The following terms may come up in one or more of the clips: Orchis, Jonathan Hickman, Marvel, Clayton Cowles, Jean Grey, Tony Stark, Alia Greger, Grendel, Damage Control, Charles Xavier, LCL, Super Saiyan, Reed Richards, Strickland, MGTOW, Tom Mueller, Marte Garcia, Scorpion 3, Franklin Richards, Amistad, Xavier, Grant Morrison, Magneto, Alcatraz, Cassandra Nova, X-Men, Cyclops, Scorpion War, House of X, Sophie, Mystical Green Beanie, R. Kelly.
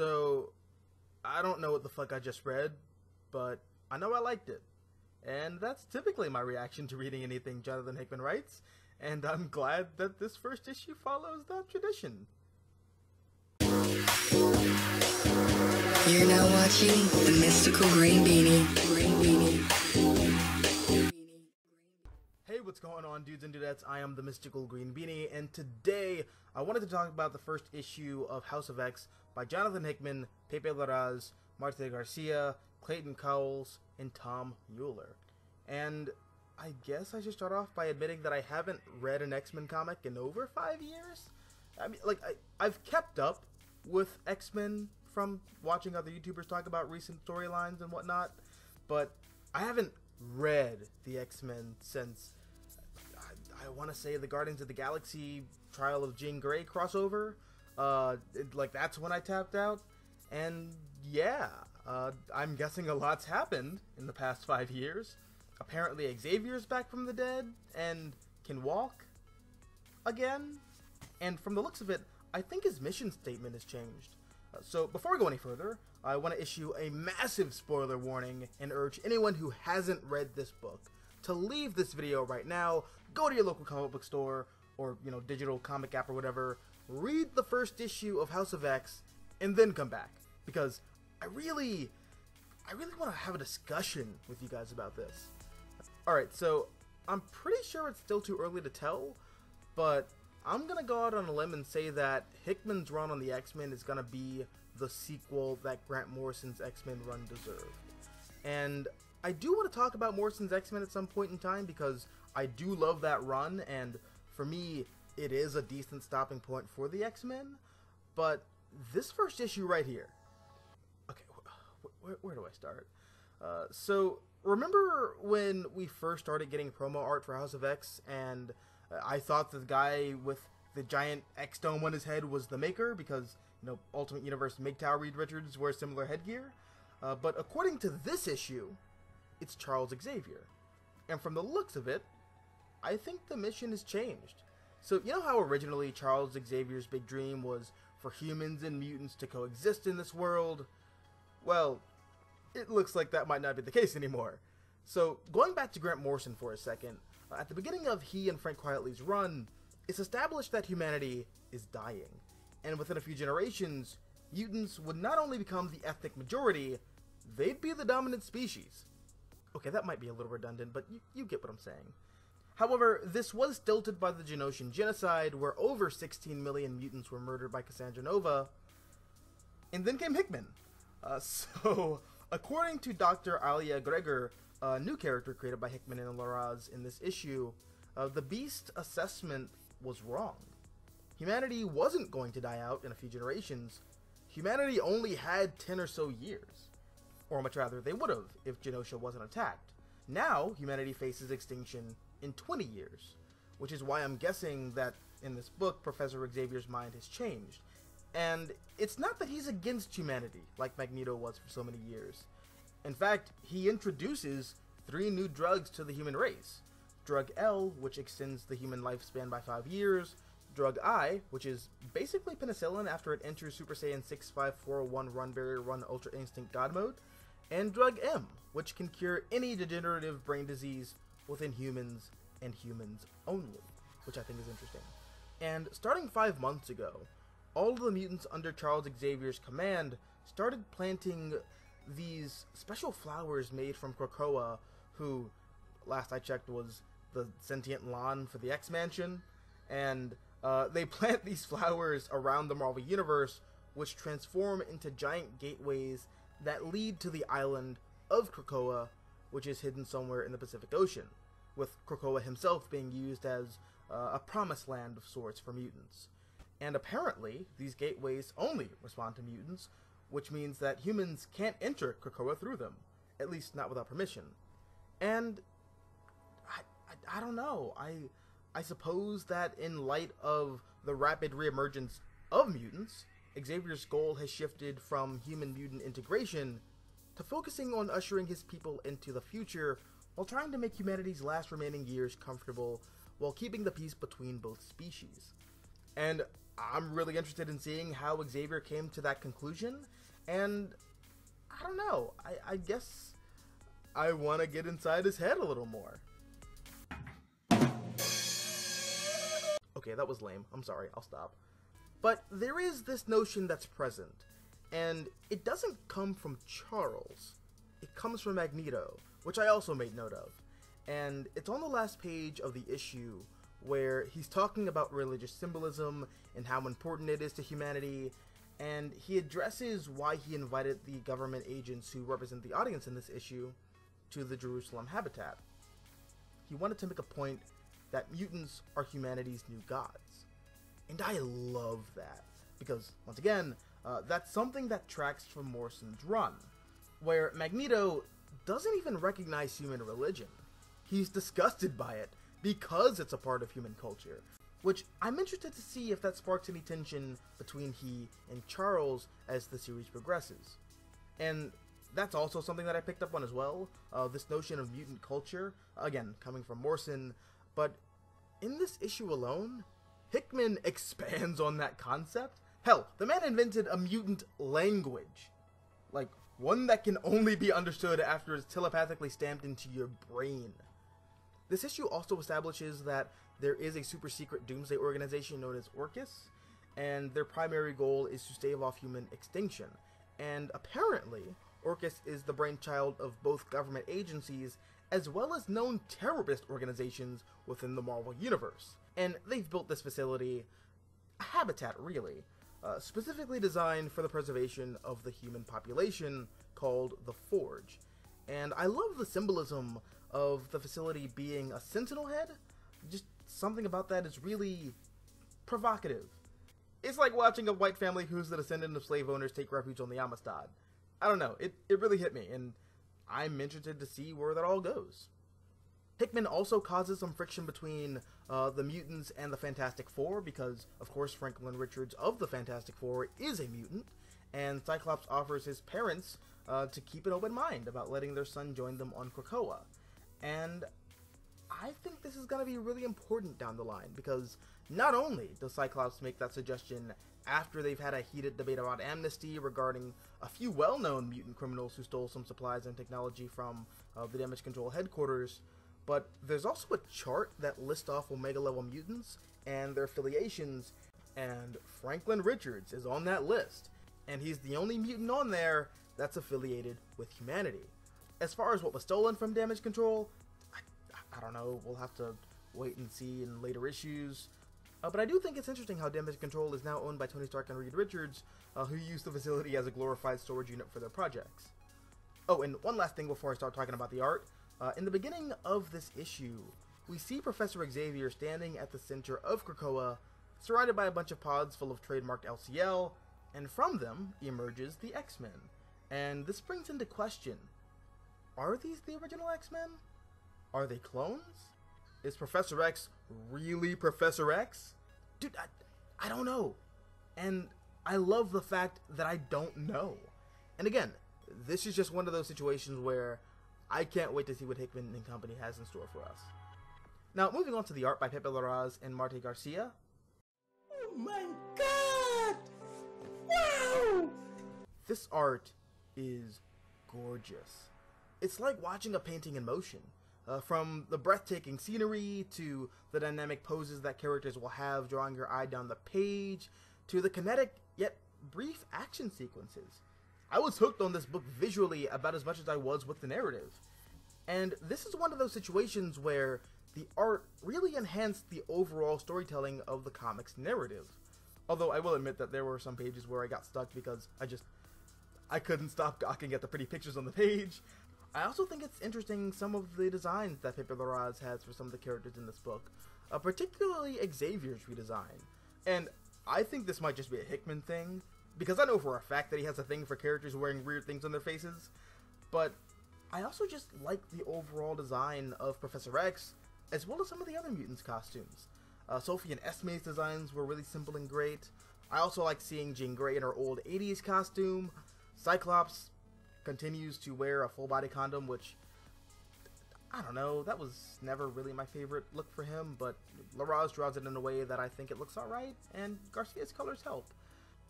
So, I don't know what the fuck I just read, but I know I liked it. And that's typically my reaction to reading anything Jonathan Hickman writes, and I'm glad that this first issue follows that tradition. You're now watching the Mystical Green Beanie. Hey, what's going on, dudes and dudettes? I am the Mystical Green Beanie, and today I wanted to talk about the first issue of House of X by Jonathan Hickman, Pepe Larraz, Marte Garcia, Clayton Cowles, and Tom Mueller. And I guess I should start off by admitting that I haven't read an X-Men comic in over 5 years. I mean, like, I've kept up with X-Men from watching other YouTubers talk about recent storylines and whatnot, but I haven't read the X-Men since, I want to say, the Guardians of the Galaxy Trial of Jean Grey crossover. That's when I tapped out, and yeah, I'm guessing a lot's happened in the past 5 years. Apparently Xavier's back from the dead and can walk again, and from the looks of it, I think his mission statement has changed. So before we go any further, I want to issue a massive spoiler warning and urge anyone who hasn't read this book to leave this video right now, go to your local comic book store or, you know, digital comic app or whatever, read the first issue of House of X, and then come back, because I really want to have a discussion with you guys about this. Alright, so I'm pretty sure it's still too early to tell, but I'm going to go out on a limb and say that Hickman's run on the X-Men is going to be the sequel that Grant Morrison's X-Men run deserved. And I do want to talk about Morrison's X-Men at some point in time, because I do love that run, and for me, it is a decent stopping point for the X-Men. But this first issue right here, okay, where do I start? So remember when we first started getting promo art for House of X, and I thought the guy with the giant X dome on his head was the maker, because, you know, Ultimate Universe MGTOW Reed Richards wears similar headgear. But according to this issue, it's Charles Xavier, and from the looks of it, I think the mission has changed. So you know how originally Charles Xavier's big dream was for humans and mutants to coexist in this world? Well, it looks like that might not be the case anymore. So going back to Grant Morrison for a second, at the beginning of he and Frank Quietly's run, it's established that humanity is dying, and within a few generations, mutants would not only become the ethnic majority, they'd be the dominant species. Okay, that might be a little redundant, but you get what I'm saying. However, this was stilted by the Genosian genocide, where over 16 million mutants were murdered by Cassandra Nova, and then came Hickman. So, according to Dr. Alia Greger, a new character created by Hickman and Larraz in this issue, the Beast assessment was wrong. Humanity wasn't going to die out in a few generations. Humanity only had 10 or so years, or much rather, they would have if Genosha wasn't attacked. Now, humanity faces extinction in 20 years, which is why I'm guessing that in this book, Professor Xavier's mind has changed. And it's not that he's against humanity, like Magneto was for so many years. In fact, he introduces 3 new drugs to the human race. Drug L, which extends the human lifespan by 5 years, Drug I, which is basically penicillin after it enters Super Saiyan 65401 Run Barrier Run Ultra Instinct God Mode, and Drug M, which can cure any degenerative brain disease within humans and humans only, which I think is interesting. And starting 5 months ago, all of the mutants under Charles Xavier's command started planting these special flowers made from Krakoa, who, last I checked, was the sentient lawn for the X-Mansion, and they plant these flowers around the Marvel Universe, which transform into giant gateways that lead to the island of Krakoa, which is hidden somewhere in the Pacific Ocean, with Krakoa himself being used as a promised land of sorts for mutants. And apparently, these gateways only respond to mutants, which means that humans can't enter Krakoa through them, at least not without permission. And I don't know, I suppose that in light of the rapid reemergence of mutants, Xavier's goal has shifted from human-mutant integration to focusing on ushering his people into the future while trying to make humanity's last remaining years comfortable while keeping the peace between both species. And I'm really interested in seeing how Xavier came to that conclusion, and I don't know, I guess I want to get inside his head a little more. Okay, that was lame. I'm sorry, I'll stop. But there is this notion that's present, and it doesn't come from Charles. It comes from Magneto, which I also made note of. And it's on the last page of the issue where he's talking about religious symbolism and how important it is to humanity, and he addresses why he invited the government agents who represent the audience in this issue to the Jerusalem habitat. He wanted to make a point that mutants are humanity's new gods. And I love that, because, once again, that's something that tracks from Morrison's run, where Magneto doesn't even recognize human religion. He's disgusted by it because it's a part of human culture, which I'm interested to see if that sparks any tension between he and Charles as the series progresses. And that's also something that I picked up on as well, this notion of mutant culture, again, coming from Morrison, but in this issue alone, Hickman expands on that concept. Hell, the man invented a mutant language. Like, one that can only be understood after it's telepathically stamped into your brain. This issue also establishes that there is a super secret doomsday organization known as Orchis, and their primary goal is to stave off human extinction. And apparently, Orchis is the brainchild of both government agencies as well as known terrorist organizations within the Marvel Universe. And they've built this facility, a habitat really, specifically designed for the preservation of the human population, called the Forge. And I love the symbolism of the facility being a sentinel head. Just something about that is really provocative. It's like watching a white family who's the descendant of slave owners take refuge on the Amistad. I don't know, it really hit me, and I'm interested to see where that all goes. Hickman also causes some friction between the mutants and the Fantastic Four, because, of course, Franklin Richards of the Fantastic Four is a mutant, and Cyclops offers his parents to keep an open mind about letting their son join them on Krakoa. And I think this is going to be really important down the line, because not only does Cyclops make that suggestion after they've had a heated debate about amnesty regarding a few well-known mutant criminals who stole some supplies and technology from the Damage Control headquarters, but there's also a chart that lists off Omega-level mutants and their affiliations, and Franklin Richards is on that list, and he's the only mutant on there that's affiliated with humanity. As far as what was stolen from Damage Control, I don't know, we'll have to wait and see in later issues. But I do think it's interesting how Damage Control is now owned by Tony Stark and Reed Richards, who use the facility as a glorified storage unit for their projects. Oh, and one last thing before I start talking about the art. In the beginning of this issue, we see Professor Xavier standing at the center of Krakoa, surrounded by a bunch of pods full of trademarked LCL, and from them emerges the X-Men. And this brings into question, are these the original X-Men? Are they clones? Is Professor X really Professor X? Dude, I don't know. And I love the fact that I don't know. And again, this is just one of those situations where I can't wait to see what Hickman and company has in store for us. Now, moving on to the art by Pepe Larraz and Marte Garcia. Oh my god! Wow! This art is gorgeous. It's like watching a painting in motion. From the breathtaking scenery, to the dynamic poses that characters will have drawing your eye down the page, to the kinetic yet brief action sequences. I was hooked on this book visually about as much as I was with the narrative. And this is one of those situations where the art really enhanced the overall storytelling of the comic's narrative. Although I will admit that there were some pages where I got stuck because I couldn't stop gawking at the pretty pictures on the page. I also think it's interesting some of the designs that Pepe Larraz has for some of the characters in this book, particularly Xavier's redesign. And I think this might just be a Hickman thing, because I know for a fact that he has a thing for characters wearing weird things on their faces, but I also just like the overall design of Professor X, as well as some of the other mutants' costumes. Sophie and Esme's designs were really simple and great. I also like seeing Jean Grey in her old 80s costume. Cyclops continues to wear a full-body condom, which I don't know, that was never really my favorite look for him, but Larraz draws it in a way that I think it looks alright, and Garcia's colors help.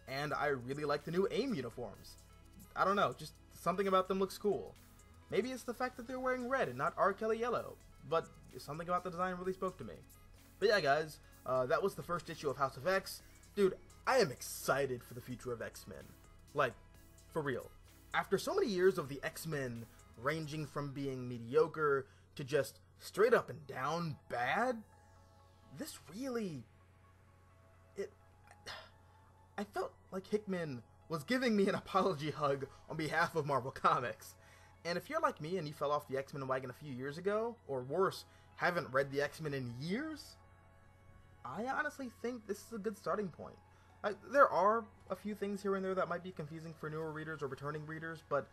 And I really like the new AIM uniforms. I don't know, just something about them looks cool. Maybe it's the fact that they're wearing red and not R. Kelly yellow, but something about the design really spoke to me. But yeah guys, that was the first issue of House of X. Dude, I am excited for the future of X-Men. Like, for real. After so many years of the X-Men ranging from being mediocre to just straight up and down bad, this really... I felt like Hickman was giving me an apology hug on behalf of Marvel Comics. And if you're like me and you fell off the X-Men wagon a few years ago, or worse, haven't read the X-Men in years, I honestly think this is a good starting point. There are a few things here and there that might be confusing for newer readers or returning readers, but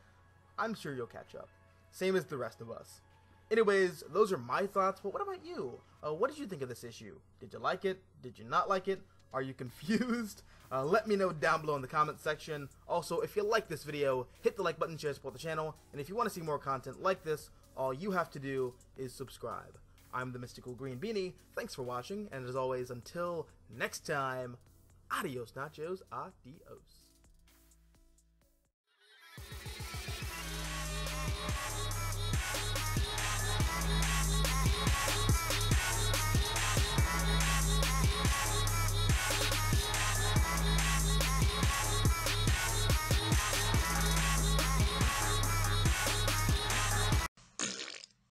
I'm sure you'll catch up. Same as the rest of us. Anyways, those are my thoughts, but what about you? What did you think of this issue? Did you like it? Did you not like it? Are you confused? Let me know down below in the comment section. Also, if you like this video, hit the like button, share, support the channel, and if you want to see more content like this, all you have to do is subscribe. I'm the Mystical Green Beanie, thanks for watching, and as always, until next time, adios nachos, adios.